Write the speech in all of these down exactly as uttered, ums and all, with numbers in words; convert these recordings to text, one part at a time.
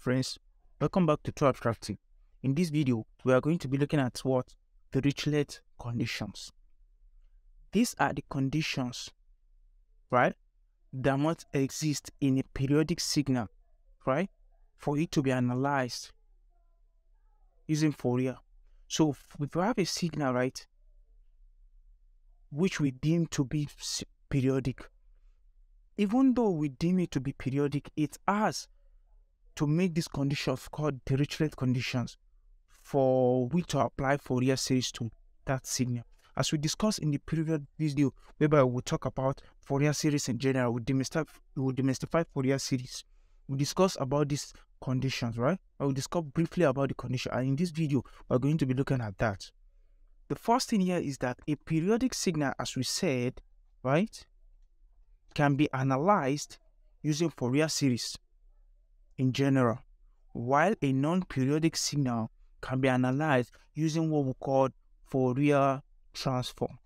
Friends, welcome back to Tooabstractive. In this video, we are going to be looking at what? Dirichlet conditions. These are the conditions, right, that must exist in a periodic signal, right, for it to be analyzed using Fourier. So if we have a signal, right, which we deem to be periodic, even though we deem it to be periodic, it has to meet these conditions called Dirichlet conditions for which to apply Fourier series to that signal. As we discussed in the previous video, whereby we'll talk about Fourier series in general, we'll demystify, we'll demystify Fourier series. We'll discuss about these conditions, right? I will discuss briefly about the condition, and in this video, we're going to be looking at that. The first thing here is that a periodic signal, as we said, right, can be analyzed using Fourier series in general, while a non-periodic signal can be analyzed using what we call Fourier transform.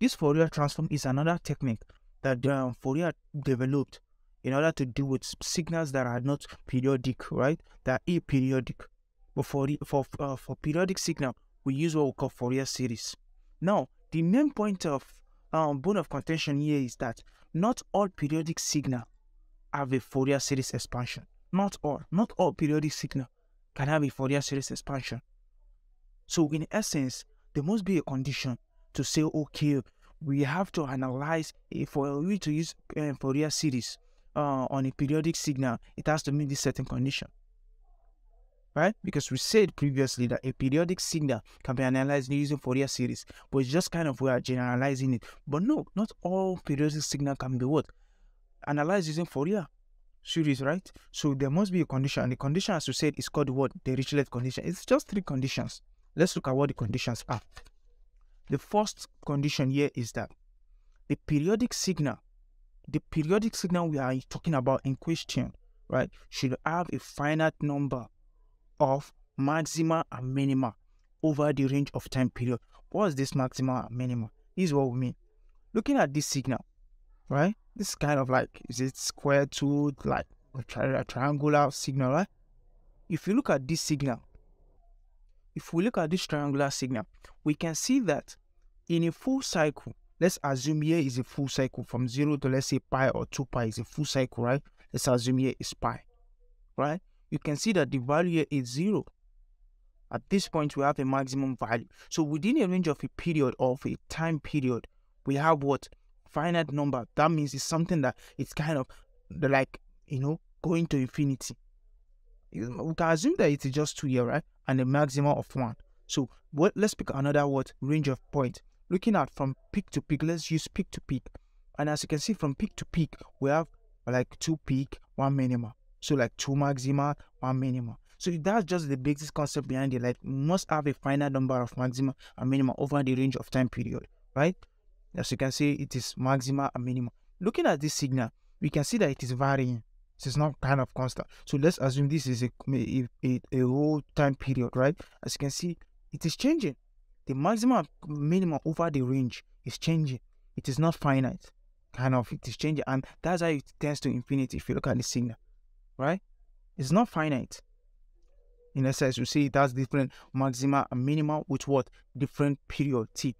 This Fourier transform is another technique that um, Fourier developed in order to deal with signals that are not periodic, right? That are aperiodic. But for, for, uh, for periodic signal, we use what we call Fourier series. Now, the main point of um, bone of contention here is that not all periodic signal have a Fourier series expansion. Not all, not all periodic signal can have a Fourier series expansion. So in essence, there must be a condition to say, okay, we have to analyze a, for we to use a Fourier series uh, on a periodic signal. It has to meet this certain condition, right? Because we said previously that a periodic signal can be analyzed using Fourier series, but it's just kind of we are generalizing it. But no, not all periodic signal can be what analyzed using Fourier series, right? So there must be a condition, and the condition, as you said, is called what? The Dirichlet condition. It's just three conditions. Let's look at what the conditions are. The first condition here is that the periodic signal, the periodic signal we are talking about in question, right, should have a finite number of maxima and minima over the range of time period. What is this maxima and minima? This is what we mean. Looking at this signal, right? This is kind of like, is it square two, like a, tri a triangular signal, right? If you look at this signal, if we look at this triangular signal, we can see that in a full cycle, let's assume here is a full cycle from zero to, let's say, pi or two pi is a full cycle, right? Let's assume here is pi, right? You can see that the value here is zero. At this point, we have a maximum value. So within a range of a period of a time period, we have what? Finite number. That means it's something that it's kind of like, you know, going to infinity. We can assume that it's just two here, right? And a maximum of one. So what, let's pick another what? Range of point. Looking at from peak to peak, let's use peak to peak. And as you can see, from peak to peak, we have like two peak, one minima. So like two maxima, one minima. So that's just the basic concept behind it. Like, we must have a finite number of maxima and minima over the range of time period, right? As you can see, it is maxima and minima. Looking at this signal, we can see that it is varying. So it's not kind of constant. So let's assume this is a, a, a, a whole time period, right? As you can see, it is changing. The maximum minimum over the range is changing. It is not finite. Kind of, it is changing. And that's how it tends to infinity if you look at the signal, right? It's not finite. In a sense, you see it has different maxima and minima with what? Different period T.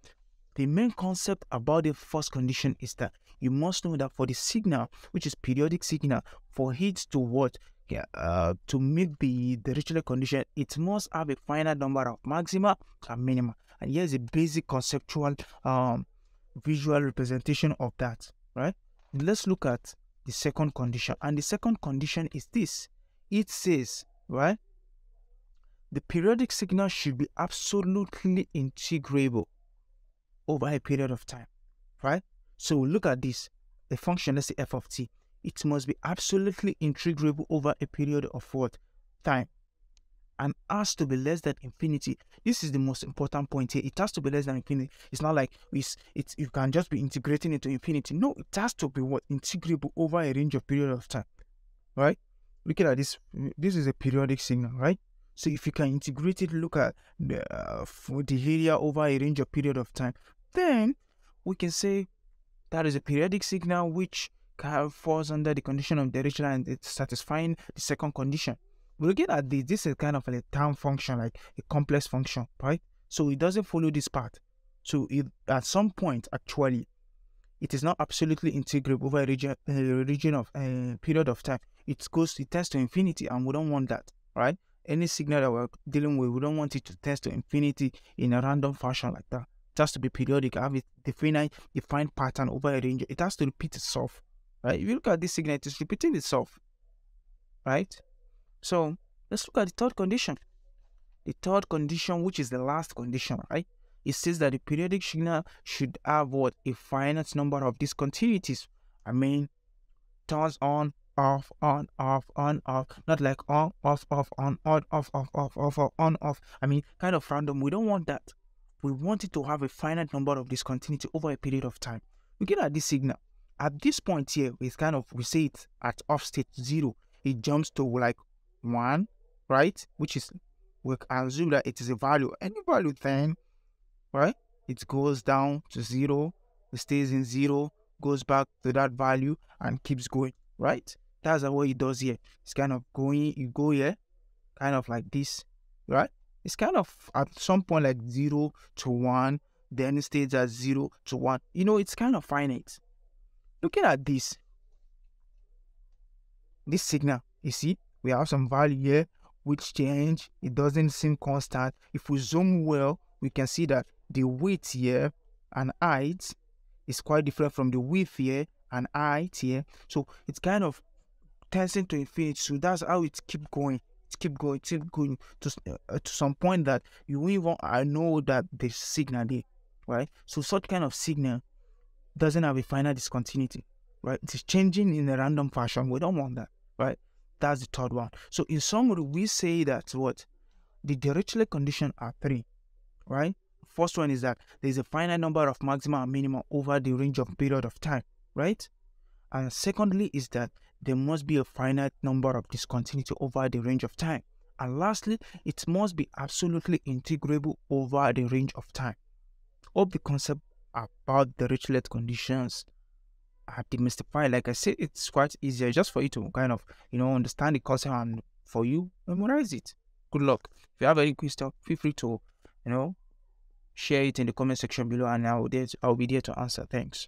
The main concept about the first condition is that you must know that for the signal, which is periodic signal, for it to what? Yeah, uh, to meet the Dirichlet condition, it must have a finite number of maxima and minima. And here's a basic conceptual um, visual representation of that, right? Let's look at the second condition. And the second condition is this. It says, right, the periodic signal should be absolutely integrable over a period of time, right? So look at this, the function, let's say f of t, it must be absolutely integrable over a period of what? Time, and has to be less than infinity. This is the most important point here. It has to be less than infinity. It's not like it's, it's you can just be integrating it to infinity. No, it has to be what? Integrable over a range of period of time, right? Look at this, this is a periodic signal, right? So if you can integrate it, look at the, uh, for the area over a range of period of time, then we can say that is a periodic signal which falls under the condition of Dirichlet, and it's satisfying the second condition. we're looking at this. This is kind of a time function, like a complex function, right? So it doesn't follow this path. So it, at some point, actually, it is not absolutely integrable over a region, a region of a period of time. It goes, it tends to infinity, and we don't want that, right? Any signal that we're dealing with, we don't want it to test to infinity in a random fashion like that. It has to be periodic, have a definite, defined pattern over a range. It has to repeat itself, right? If you look at this signal, it is repeating itself, right? So let's look at the third condition. The third condition, which is the last condition, right? It says that the periodic signal should have what? A finite number of discontinuities. I mean, turns on, off, on, off, on, off. Not like on, off, off, on, on, off, off, off, off, off, on, off. I mean, kind of random. We don't want that. We want it to have a finite number of discontinuity over a period of time. We get at this signal. At this point here, it's kind of, we say it at off state zero. It jumps to like one, right? Which is, we assume that it is a value. Any value then, right? It goes down to zero. It stays in zero, goes back to that value and keeps going, right? That's what it does here. It's kind of going, you go here, kind of like this, right? It's kind of at some point like zero to one, then it stays at zero to one. You know, it's kind of finite. Looking at this, this signal, you see, we have some value here, which change, it doesn't seem constant. If we zoom well, we can see that the width here and height is quite different from the width here and height here. So it's kind of tensing to infinity. So that's how it keeps going, it keep going, it keep going to uh, to some point that you even I know that the signal there, right? So such kind of signal doesn't have a finite discontinuity, right? It's changing in a random fashion. We don't want that, right? That's the third one. So in summary, we say that what the Dirichlet condition are three, right? First one is that there is a finite number of maxima and minima over the range of period of time, right? And secondly is that there must be a finite number of discontinuity over the range of time. And lastly, it must be absolutely integrable over the range of time. All the concepts about the Dirichlet conditions are demystified. Like I said, it's quite easier just for you to kind of, you know, understand the concept and for you, memorize it. Good luck. If you have any question, feel free to, you know, share it in the comment section below and I'll, I'll be there to answer. Thanks.